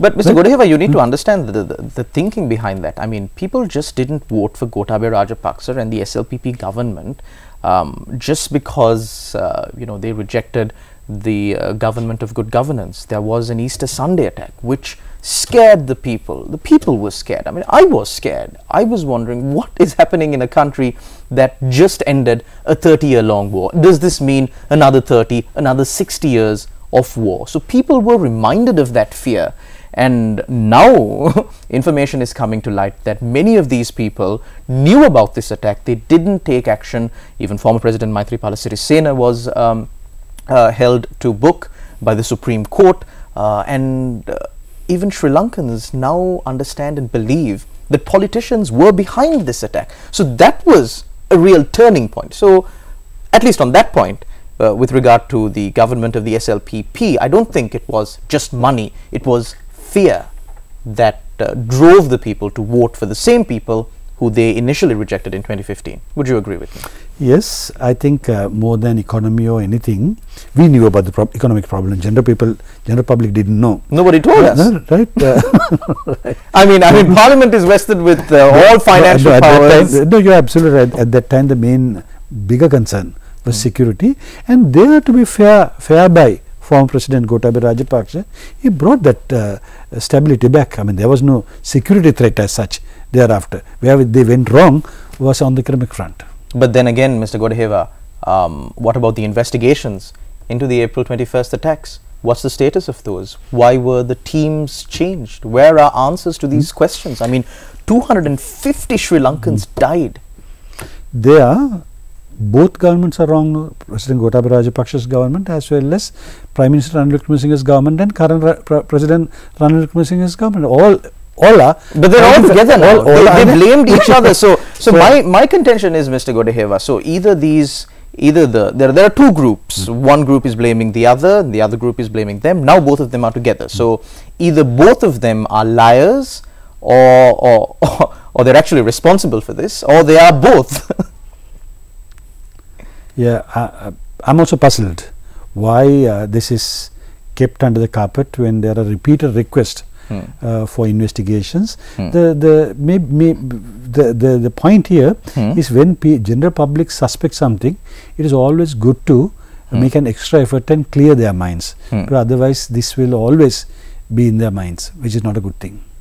But Mr. Godahewa, you need to understand the thinking behind that. I mean, people just didn't vote for Gotabaya Rajapaksa and the SLPP government just because, you know, they rejected the government of good governance. There was an Easter Sunday attack, which scared the people. The people were scared. I mean, I was scared. I was wondering what is happening in a country that just ended a 30-year-long war. Does this mean another 30, another 60 years of war? So people were reminded of that fear. And now information is coming to light that many of these people knew about this attack. They didn't take action. Even former President Maithripala Sirisena was held to book by the Supreme Court, and even Sri Lankans now understand and believe that politicians were behind this attack. So that was a real turning point. So at least on that point, with regard to the government of the SLPP, I don't think it was just money, it was fear that drove the people to vote for the same people who they initially rejected in 2015. Would you agree with me? Yes, I think more than economy or anything, we knew about the economic problem. General public didn't know. Nobody told us. No, right? Right. I mean, Parliament is vested with all financial powers. Time, no, you're absolutely right. At that time, the bigger concern was security, and there, to be fair by former President Gotabaya Rajapaksa, he brought that stability back. I mean, there was no security threat as such thereafter. Where they went wrong was on the economic front. But then again, Mr. Godahewa, what about the investigations into the April 21st attacks? What's the status of those? Why were the teams changed? Where are answers to these questions? I mean, 250 Sri Lankans died. They are, both governments are wrong, President Gotabaya Rajapaksa's government as well as Prime Minister Ranil Kumarasinghe's government and current President Ranil Kumarasinghe's government. All are, but they're all together now. They blamed each other. So my contention is, Mr. Godahewa, so there are two groups. One group is blaming the other, and the other group is blaming them. Now both of them are together. So either both of them are liars, or they're actually responsible for this, or they are both. Yeah, I'm also puzzled why this is kept under the carpet when there are repeated requests for investigations. The point here is when general public suspect something, it is always good to make an extra effort and clear their minds. But otherwise, this will always be in their minds, which is not a good thing.